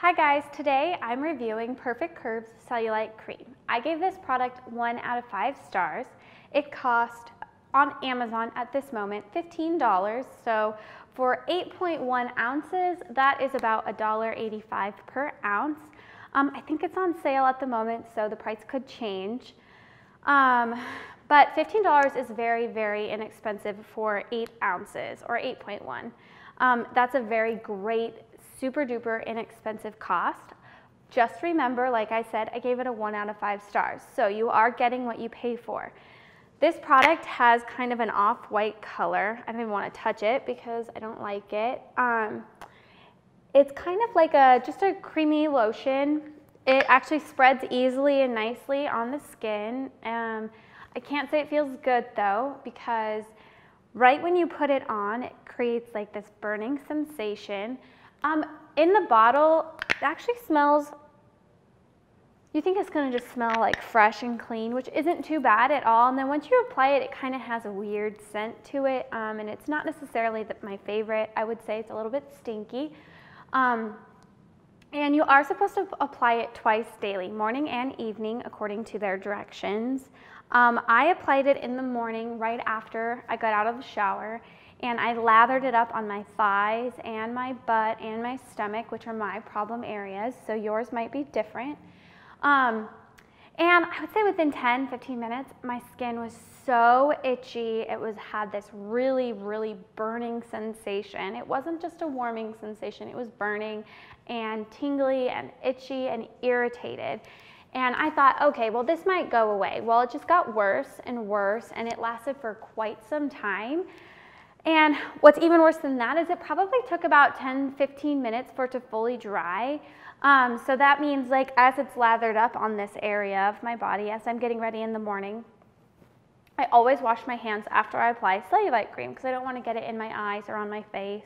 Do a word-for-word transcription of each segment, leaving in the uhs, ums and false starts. Hi guys, today I'm reviewing Perfect Curves Cellulite Cream. I gave this product one out of five stars. It cost on Amazon at this moment fifteen dollars, so for eight point one ounces, that is about one dollar and eighty-five cents per ounce. Um, I think it's on sale at the moment, so the price could change. Um, but fifteen dollars is very, very inexpensive for eight ounces or eight point one. Um, that's a very great super duper inexpensive cost. Just remember, like I said, I gave it a one out of five stars. So you are getting what you pay for. This product has kind of an off-white color. I don't even want to touch it because I don't like it. Um, it's kind of like a just a creamy lotion. It actually spreads easily and nicely on the skin. Um, I can't say it feels good though, because right when you put it on, it creates like this burning sensation. Um, in the bottle, it actually smells, you think it's going to just smell like fresh and clean, which isn't too bad at all. And then once you apply it, it kind of has a weird scent to it. Um, and it's not necessarily the, my favorite. I would say it's a little bit stinky. Um, and you are supposed to apply it twice daily, morning and evening, according to their directions. Um, I applied it in the morning right after I got out of the shower. And I lathered it up on my thighs and my butt and my stomach, which are my problem areas, so yours might be different. Um, and I would say within ten, fifteen minutes, my skin was so itchy. It was had this really, really burning sensation. It wasn't just a warming sensation, it was burning and tingly and itchy and irritated. And I thought, okay, well this might go away. Well, it just got worse and worse, and it lasted for quite some time. And what's even worse than that is it probably took about ten, fifteen minutes for it to fully dry. Um, so that means like as it's lathered up on this area of my body, as I'm getting ready in the morning, I always wash my hands after I apply cellulite cream because I don't want to get it in my eyes or on my face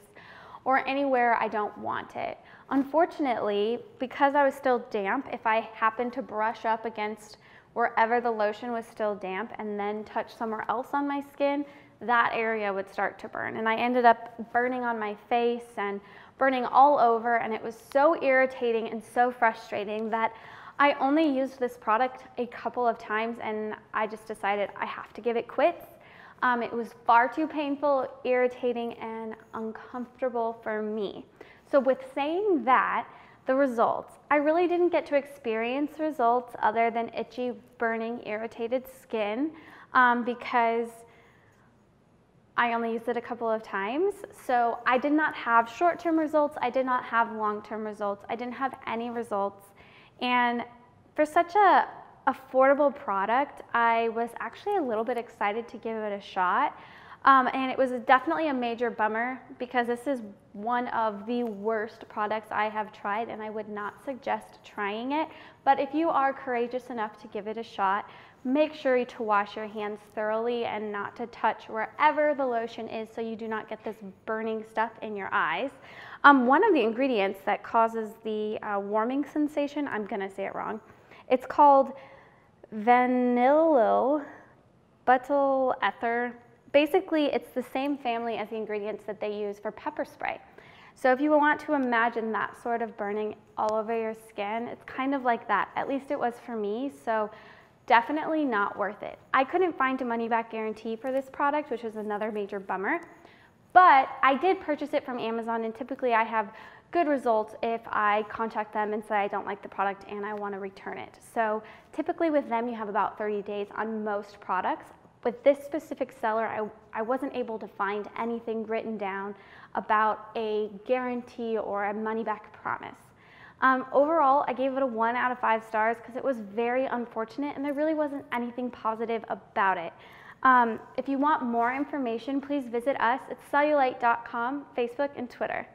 or anywhere I don't want it. Unfortunately, because I was still damp, if I happened to brush up against wherever the lotion was still damp and then touch somewhere else on my skin, that area would start to burn, and I ended up burning on my face and burning all over, and it was so irritating and so frustrating that I only used this product a couple of times and I just decided I have to give it quits. Um, it was far too painful, irritating, and uncomfortable for me. So with saying that, the results, I really didn't get to experience results other than itchy, burning, irritated skin um, because I only used it a couple of times, so I did not have short-term results, I did not have long-term results, I didn't have any results. And for such a affordable product, I was actually a little bit excited to give it a shot. Um, and it was definitely a major bummer because this is one of the worst products I have tried, and I would not suggest trying it. But if you are courageous enough to give it a shot, make sure to wash your hands thoroughly and not to touch wherever the lotion is so you do not get this burning stuff in your eyes. Um, one of the ingredients that causes the uh, warming sensation, I'm gonna say it wrong, it's called vanilla butyl ether. Basically, it's the same family as the ingredients that they use for pepper spray. So if you want to imagine that sort of burning all over your skin, it's kind of like that. At least it was for me, so definitely not worth it. I couldn't find a money-back guarantee for this product, which is another major bummer. But I did purchase it from Amazon, and typically I have good results if I contact them and say I don't like the product and I want to return it. So typically with them, you have about thirty days on most products. With this specific seller, I, I wasn't able to find anything written down about a guarantee or a money-back promise. Um, overall, I gave it a one out of five stars because it was very unfortunate and there really wasn't anything positive about it. Um, if you want more information, please visit us at Cellulite dot com, Facebook, and Twitter.